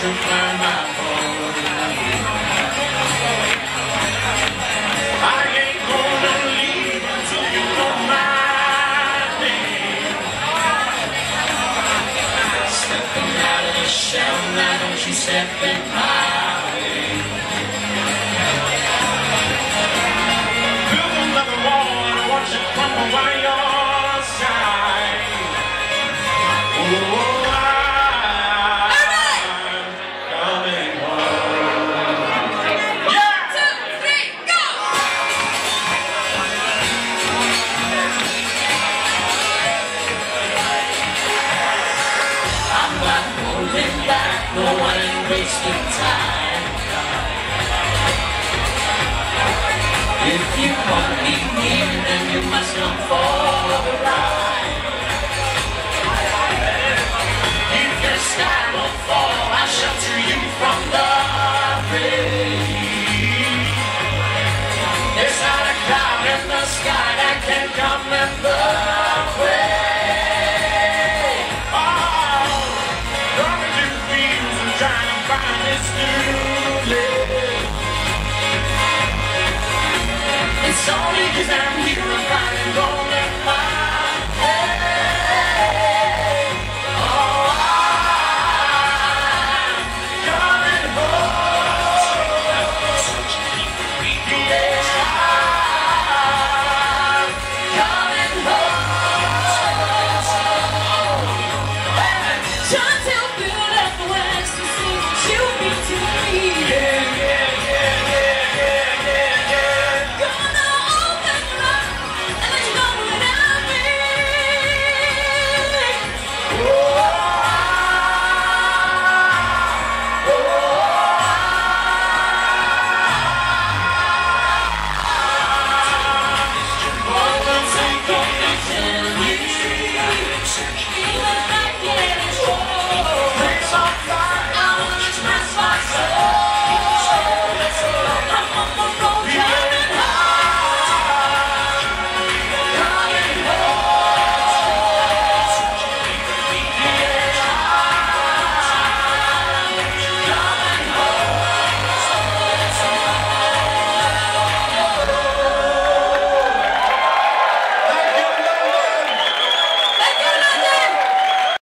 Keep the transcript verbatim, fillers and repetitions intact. Step in my way. Build another wall and watch it crumble by your side. Oh, I'm right. Coming home. Yeah. Two, three, go! I'm not holding back, no one wasting time. If you want me here, then you must not fall right. If the sky will fall, I'll shelter you from the rain. There's not a cloud in the sky that can come in the way. It's only 'cause I'm here.